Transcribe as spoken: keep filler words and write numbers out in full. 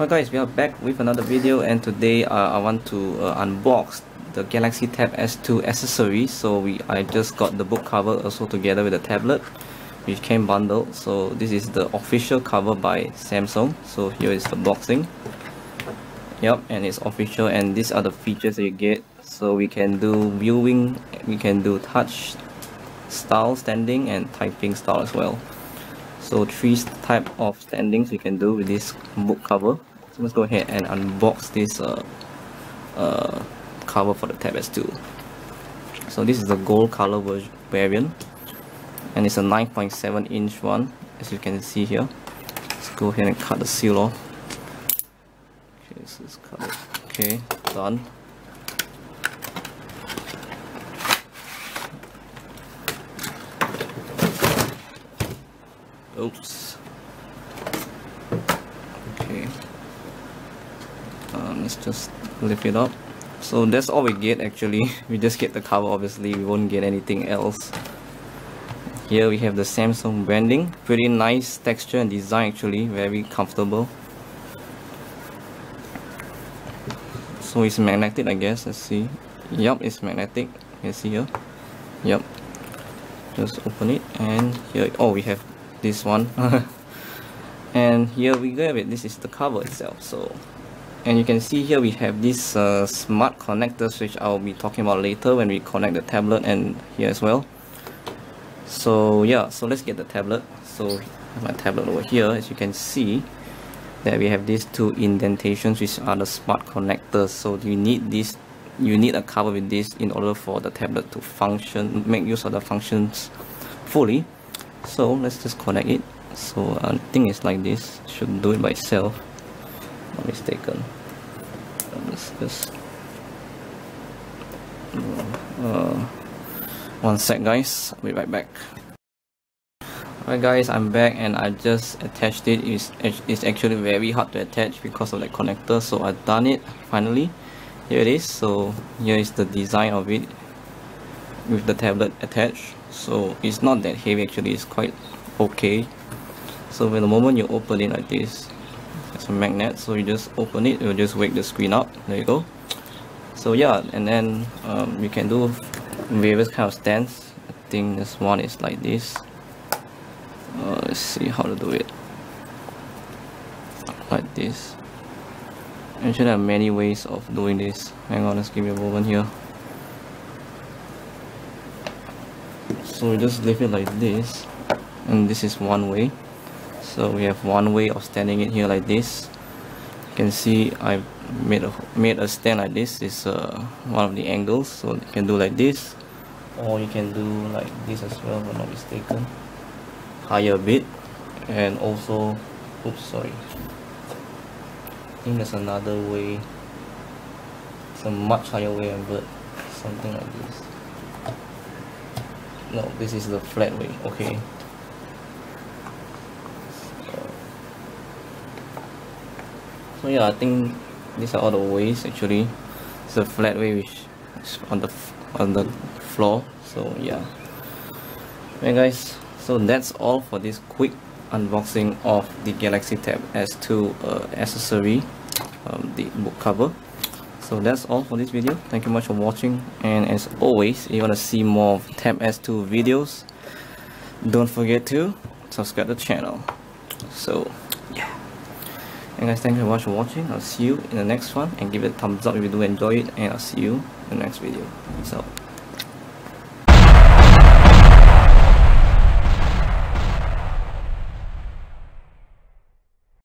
Well guys, we are back with another video, and today uh, I want to uh, unbox the Galaxy Tab S two accessory. So we I just got the book cover also together with the tablet, which came bundled. So this is the official cover by Samsung. So here is the boxing. Yep, and it's official, and these are the features that you get. So we can do viewing, we can do touch style, standing, and typing style as well. So three type of standings we can do with this book cover. So let's go ahead and unbox this uh, uh, cover for the Tab S two. So this is the gold color variant, and it's a nine point seven inch one, as you can see here. Let's go ahead and cut the seal off. Okay, so let's cut it. Okay, done. Oops. Okay. Um, let's just lift it up. So that's all we get actually. We just get the cover, obviously. We won't get anything else. Here we have the Samsung branding. Pretty nice texture and design actually. Very comfortable. So it's magnetic, I guess. Let's see. Yup, it's magnetic. You can see here. Yup. Just open it, and here. Oh, we have this one. And here we go with this is the cover itself. So, and you can see here we have these uh, smart connectors, which I'll be talking about later when we connect the tablet and here as well. So yeah, so let's get the tablet. So my tablet over here, as you can see that we have these two indentations, which are the smart connectors. So you need this, you need a cover with this in order for the tablet to function, make use of the functions fully. So let's just connect it. So I think it's like this, should do it by itself, not mistaken. Let's just uh, one sec guys, I'll be right back. Alright guys, I'm back, and I just attached it. It's, it's actually very hard to attach because of the connector, so I've done it finally. Here it is. So here is the design of it with the tablet attached. So it's not that heavy actually, it's quite okay. So when the moment you open it like this, it's a magnet, so you just open it, it will just wake the screen up. There you go. So yeah, and then um, you can do various kind of stands. I think this one is like this. Uh, let's see how to do it. Like this. Actually there are many ways of doing this. Hang on, let's give me a moment here. So we just leave it like this, and this is one way. So we have one way of standing it here like this. You can see I've made a made a stand like this. It's uh, one of the angles, so you can do like this, or you can do like this as well, if I'm not mistaken. Higher a bit, and also, oops, sorry. I think there's another way. It's a much higher way, but something like this. No, this is the flat way. Okay. So yeah, I think these are all the ways actually. It's a flat way which is on the on the floor. So yeah. Alright guys, so that's all for this quick unboxing of the Galaxy Tab S two uh, accessory, um, the book cover. So that's all for this video. Thank you much for watching, and as always, if you want to see more of Tab S two videos, don't forget to subscribe to the channel. So yeah, and guys, thank you very much for watching. I'll see you in the next one, and give it a thumbs up if you do enjoy it, and I'll see you in the next video. So